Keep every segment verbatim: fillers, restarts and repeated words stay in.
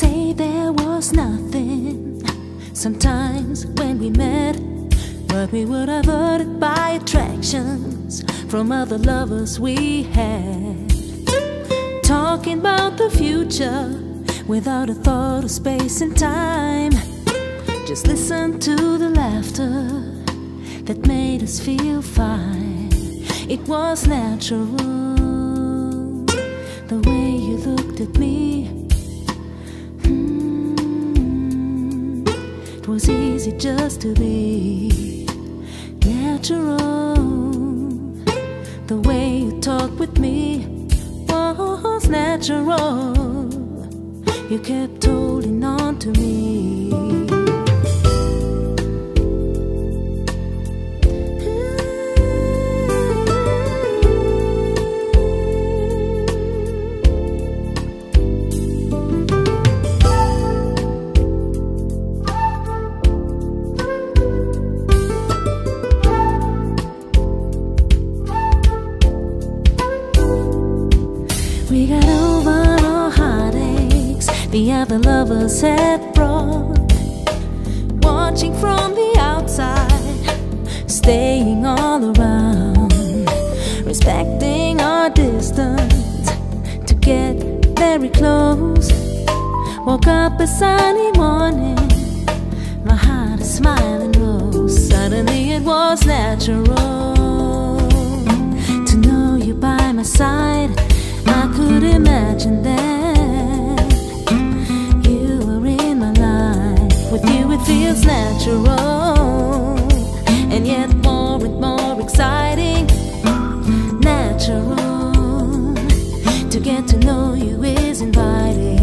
Say there was nothing. Sometimes when we met, but we were diverted by attractions from other lovers we had. Talking about the future without a thought of space and time. Just listen to the laughter that made us feel fine. It was natural, the way you looked at me. It was easy just to be natural. The way you talked with me was natural. You kept holding on to me. We got over our heartaches the other lovers had brought. Watching from the outside, staying all around, respecting our distance to get very close. Woke up a sunny morning, my heart is smiling rose. Suddenly it was natural to know you by my side. I could imagine that you were in my life. With you it feels natural, and yet more and more exciting. Natural, to get to know you is inviting.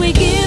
We give